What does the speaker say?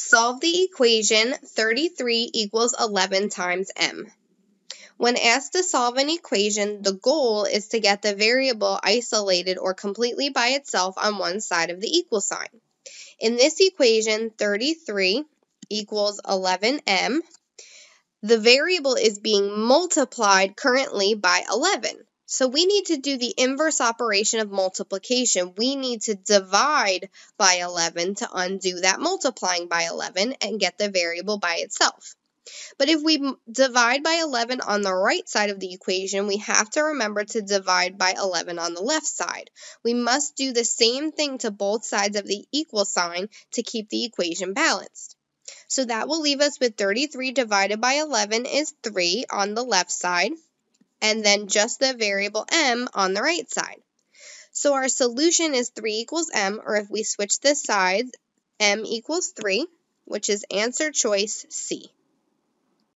Solve the equation 33 equals 11 times m. When asked to solve an equation, the goal is to get the variable isolated or completely by itself on one side of the equal sign. In this equation, 33 equals 11m. The variable is being multiplied currently by 11. So we need to do the inverse operation of multiplication. We need to divide by 11 to undo that multiplying by 11 and get the variable by itself. But if we divide by 11 on the right side of the equation, we have to remember to divide by 11 on the left side. We must do the same thing to both sides of the equal sign to keep the equation balanced. So that will leave us with 33 divided by 11 is 3 on the left side, and then just the variable m on the right side. So our solution is 3 equals m, or if we switch the sides, m equals 3, which is answer choice C.